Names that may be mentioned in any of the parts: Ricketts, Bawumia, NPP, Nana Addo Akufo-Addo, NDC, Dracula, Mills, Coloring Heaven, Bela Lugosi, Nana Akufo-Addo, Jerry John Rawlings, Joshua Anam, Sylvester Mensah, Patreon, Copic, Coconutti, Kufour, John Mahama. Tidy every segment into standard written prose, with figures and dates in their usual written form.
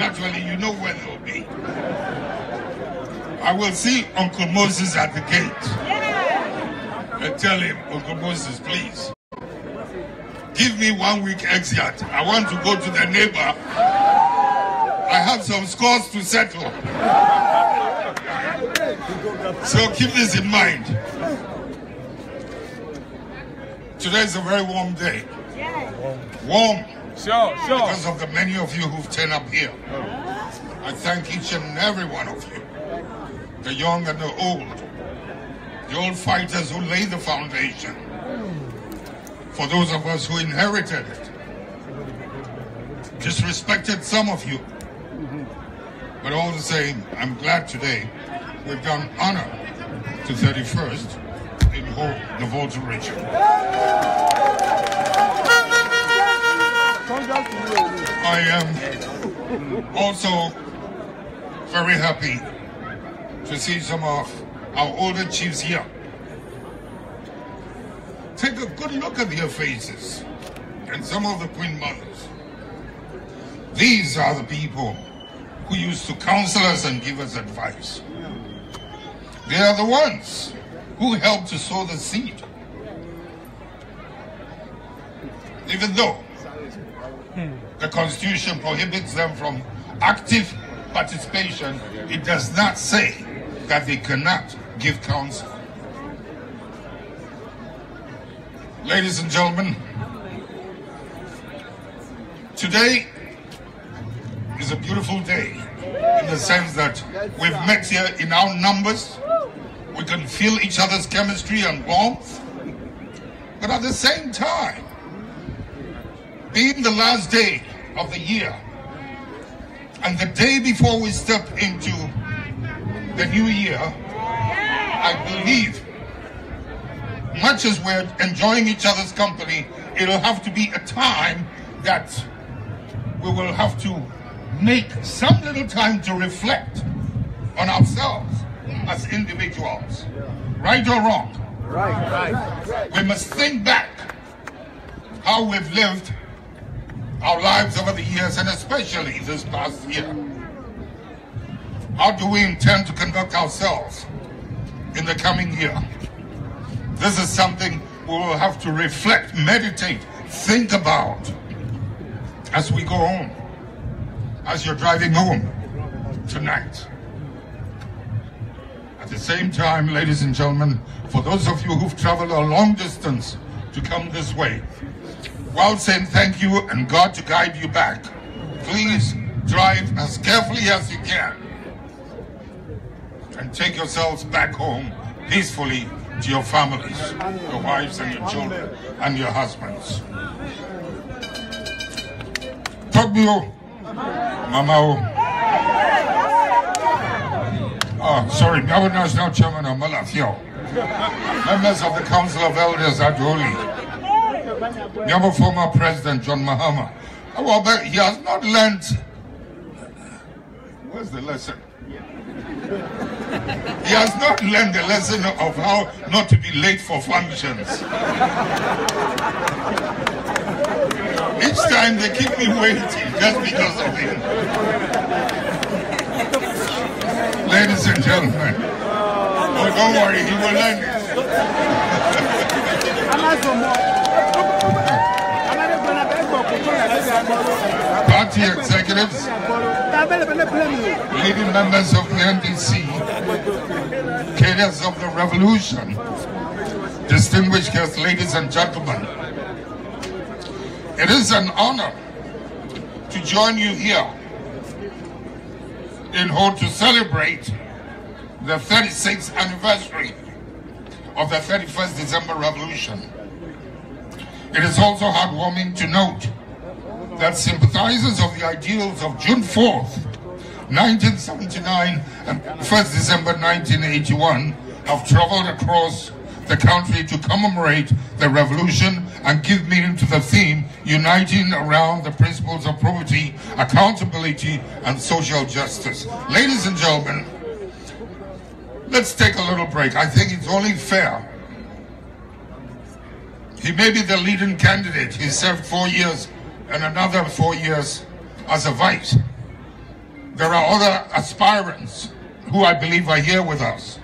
naturally, you know where they'll be. I will see Uncle Moses at the gate and tell him, Uncle Moses, please, give me 1 week exit. I want to go to the neighbor. I have some scores to settle. So keep this in mind. Today is a very warm day. Warm. Sure, sure. Because of the many of you who've turned up here. I thank each and every one of you. The young and the old fighters who laid the foundation. For those of us who inherited it. Disrespected some of you. But all the same, I'm glad today we've done honor to 31st in the voting ritual. I am also very happy to see some of our older chiefs here. Take a good look at their faces and some of the Queen Mothers. These are the people who used to counsel us and give us advice. They are the ones who helped to sow the seed. Even though the Constitution prohibits them from active participation, it does not say that they cannot give counsel. Ladies and gentlemen, today is a beautiful day in the sense that we've met here in our numbers. We can feel each other's chemistry and warmth. But at the same time, being the last day of the year and the day before we step into the new year, I believe much as we're enjoying each other's company, it'll have to be a time that we will have to make some little time to reflect on ourselves as individuals. Right or wrong? Right. We must think back how we've lived our lives over the years, and especially this past year. How do we intend to conduct ourselves in the coming year? This is something we will have to reflect, meditate, think about as we go home, as you're driving home tonight. At the same time, ladies and gentlemen, for those of you who've traveled a long distance to come this way, while saying thank you and God to guide you back, please drive as carefully as you can and take yourselves back home peacefully to your families, your wives and your children and your husbands. Togbio, Mamao. Oh, sorry, our national chairman of Malafio, members of the Council of Elders at Holy. We have a former president, John Mahama. However, he has not learned. Where's the lesson? He has not learned the lesson of how not to be late for functions. Each time they keep me waiting just because of him. Ladies and gentlemen, oh, don't worry, he will learn it. Party executives, leading members of the NDC, cadres of the revolution, distinguished guests, ladies and gentlemen, it is an honor to join you here in order to celebrate the 36th anniversary of the 31st December Revolution. It is also heartwarming to note that sympathizers of the ideals of June 4th, 1979 and 1st December 1981 have traveled across the country to commemorate the revolution and give meaning to the theme uniting around the principles of probity, accountability and social justice. Ladies and gentlemen, let's take a little break. I think it's only fair. He may be the leading candidate. He served 4 years and another 4 years as a vice. There are other aspirants who I believe are here with us.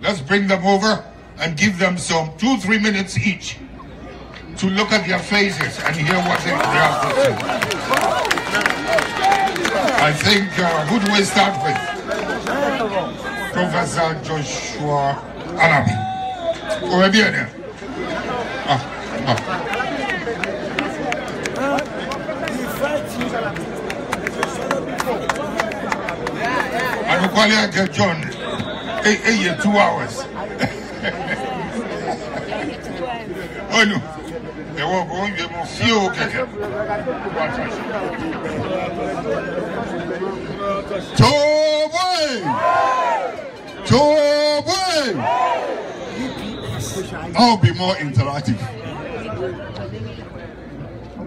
Let's bring them over and give them some 2-3 minutes each to look at their faces and hear what they have to say. I think, who do we start with? Professor Joshua Anam. Oh, bien. I'm going to John. 2 hours. Oh no. They were going to feel okay. I'll be more interactive.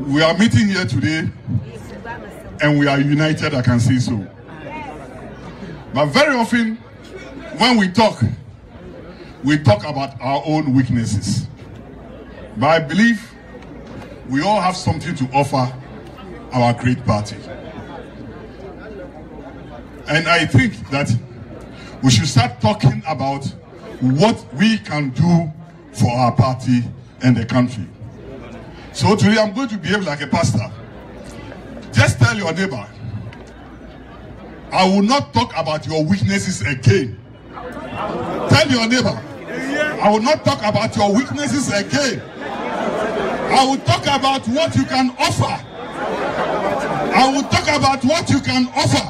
We are meeting here today and we are united, I can see so. But very often when we talk about our own weaknesses. But I believe we all have something to offer our great party. And I think that we should start talking about what we can do for our party and the country. So today I'm going to behave like a pastor. Just tell your neighbor, I will not talk about your weaknesses again. Tell your neighbor, I will not talk about your weaknesses again. I will talk about what you can offer. I will talk about what you can offer.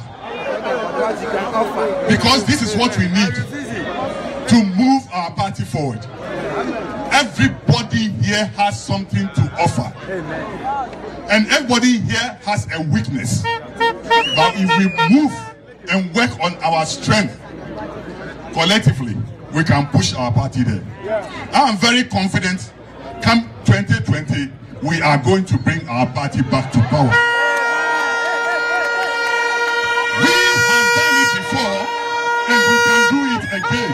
Because this is what we need to move our party forward. Everybody here has something to offer. And everybody here has a weakness. But if we move and work on our strength collectively, we can push our party there. I am very confident. Come 2020, we are going to bring our party back to power. We have done it before, and we can do it again.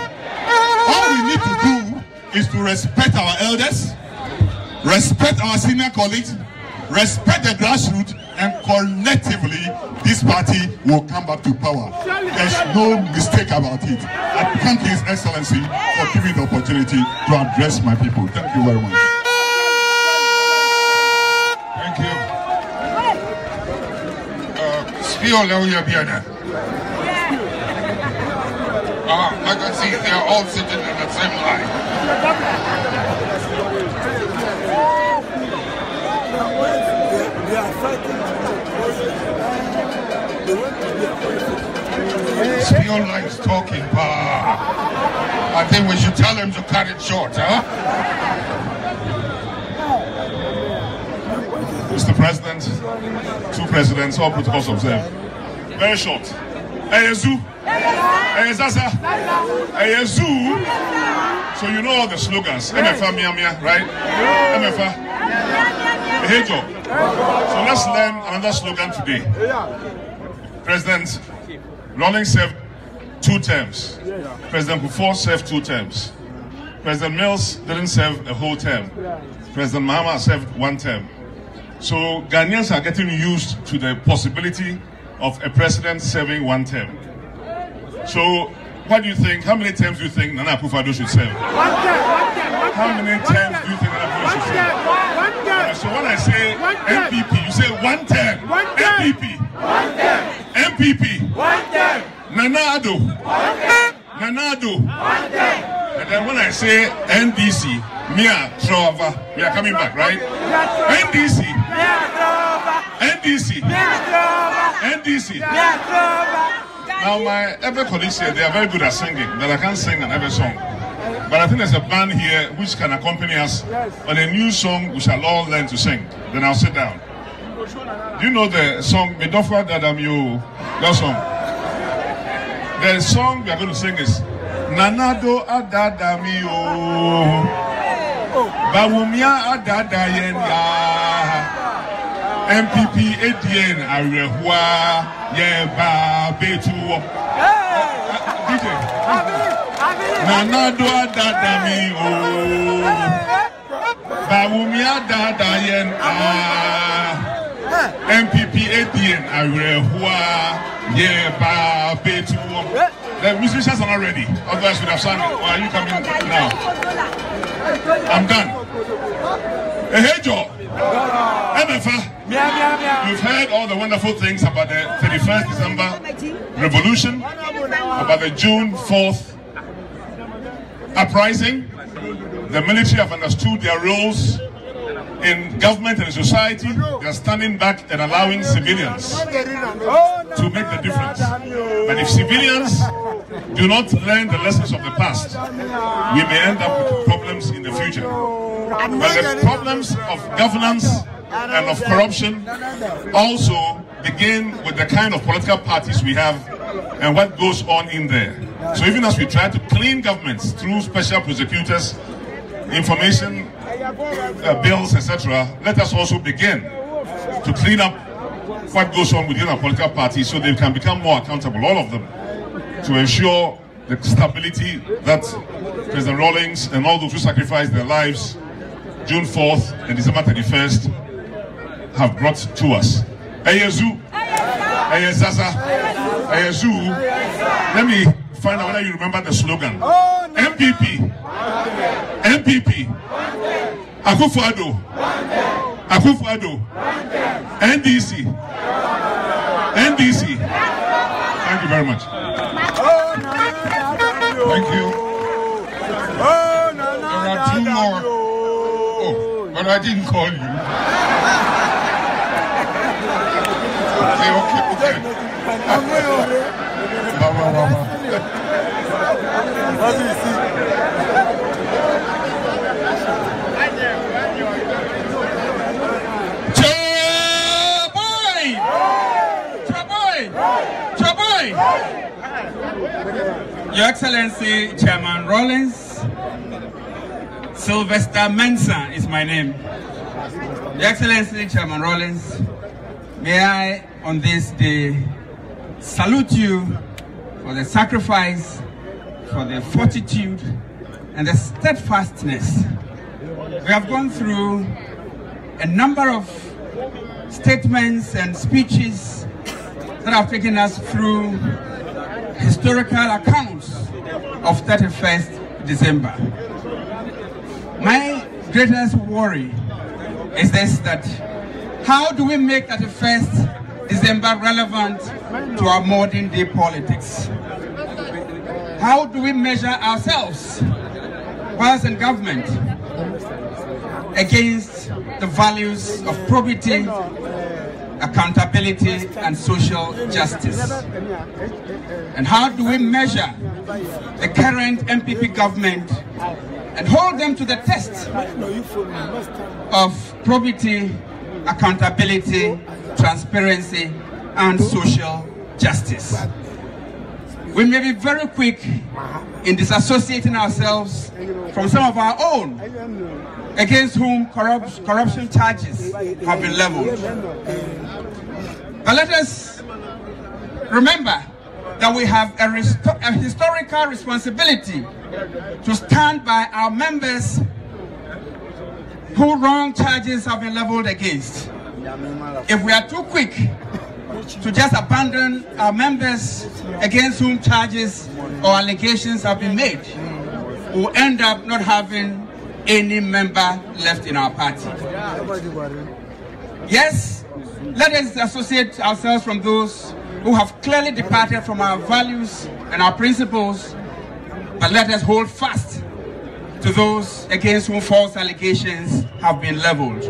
All we need to do is to respect our elders, respect our senior colleagues, respect the grassroots, and collectively, this party will come back to power. There's no mistake about it. I thank His Excellency for giving the opportunity to address my people. Thank you very much. Like I see, they are all sitting in the same line. They are fighting. Spiel likes talking, but I think we should tell him to cut it short, huh? Mr. President, two presidents, all protocols observed. Very short. So you know all the slogans. MFA Miamia, right? MFA. Hejo. So let's learn another slogan today. President Rawlings served 2 terms. President Kufour served 2 terms. President Mills didn't serve a whole term. President Mahama served 1 term. So Ghanaians are getting used to the possibility of a president serving 1 term. So what do you think, how many terms do you think Nana Akufo-Addo should serve? 1 term. How many terms do you think Nana Akufo-Addo should serve? 1 term. So when I say NPP, you say 1 term. NPP. 1 term. NPP. 1 term. Nana Addo. 1 term. Nana Addo. 1 term. And then when I say NDC, we are coming back, right? NDC. NDC. NDC. Now my Ebe colleagues here, they are very good at singing, but I can't sing an Ebe song. But I think there's a band here which can accompany us on a new song we shall all learn to sing. Then I'll sit down. Do you know the song Medofa Dadamyo? That song. The song we are going to sing is Nana Addo Akufo-Addo. Bawumia Adada Yenda MPP ADN Arehua Yeba Betuo DJ Nana Addo Akufo-Addo Bawumia Adada Yenda NPP ADN the musicians are not ready, otherwise we'd have sung it. Why are you coming now? I'm done. Hey Joe, you've heard all the wonderful things about the 31st December revolution, about the June 4th uprising. The military have understood their roles in government and society. They are standing back and allowing civilians to make the difference. But if civilians do not learn the lessons of the past, we may end up with problems in the future. But the problems of governance and of corruption also begin with the kind of political parties we have and what goes on in there. So even as we try to clean governments through special prosecutors, information bills, etc., let us also begin to clean up what goes on within our political parties so they can become more accountable, all of them, to ensure the stability that President Rawlings and all those who sacrificed their lives June 4th and December 31st have brought to us. Ayezu, Ayezaza, Ayezu, let me find out whether you remember the slogan. MPP, MPP, Akufo-Addo, NDC, NDC. Thank you very much. Thank you. There are two more. Oh, but I didn't call you. Your Excellency Chairman Rawlings, Sylvester Mensah is my name. Your Excellency Chairman Rawlings, may I on this day salute you for the sacrifice, for the fortitude and the steadfastness. We have gone through a number of statements and speeches that have taken us through historical accounts of 31st December. My greatest worry is this, that how do we make 31st December relevant to our modern day politics? How do we measure ourselves whilst in government against the values of probity, accountability and social justice? And how do we measure the current NPP government and hold them to the test of probity, accountability, transparency and social justice? We may be very quick in disassociating ourselves from some of our own against whom corruption charges have been leveled. But let us remember that we have a historical responsibility to stand by our members who wrong charges have been leveled against. If we are too quick to just abandon our members against whom charges or allegations have been made, we'll end up not having any member left in our party. Yes, let us associate ourselves from those who have clearly departed from our values and our principles, but let us hold fast to those against whom false allegations have been leveled.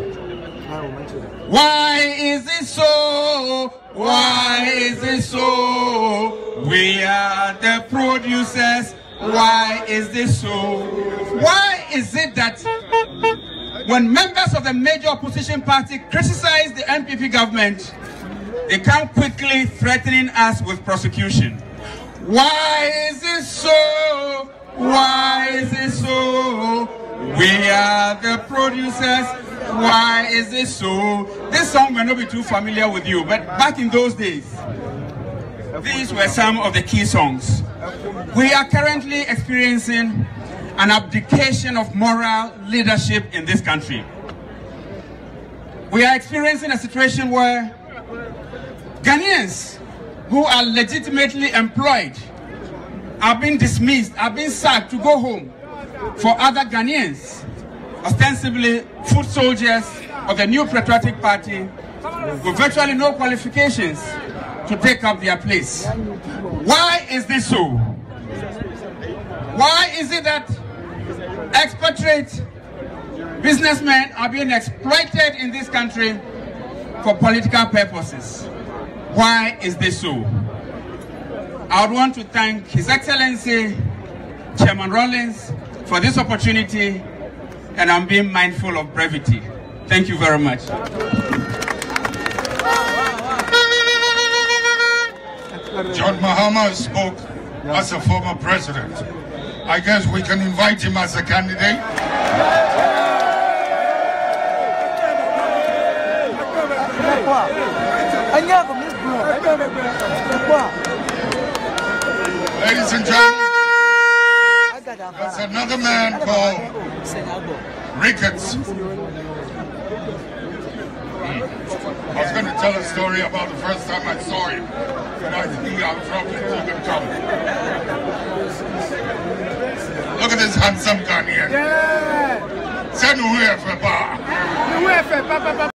Why is it so? Why is it so? We are the producers. Why is this so? Why is it that when members of the major opposition party criticize the NPP government, they come quickly threatening us with prosecution? Why is it so? Why is it so? We are the producers. Why is it so? This song may not be too familiar with you, but back in those days, these were some of the key songs. We are currently experiencing an abdication of moral leadership in this country. We are experiencing a situation where Ghanaians who are legitimately employed are being dismissed, are being sacked to go home for other Ghanaians, ostensibly foot soldiers of the new patriotic party, with virtually no qualifications to take up their place. Why is this so? Why is it that expatriate businessmen are being exploited in this country for political purposes? Why is this so? I would want to thank His Excellency Chairman Rawlings for this opportunity, and I'm being mindful of brevity. Thank you very much. John Mahama spoke as a former president. I guess we can invite him as a candidate. Ladies and gentlemen, there's another man called Ricketts. I was going to tell a story about the first time I saw him, but I think I'll probably keep him coming. Look at this handsome Ghanaian. Yeah.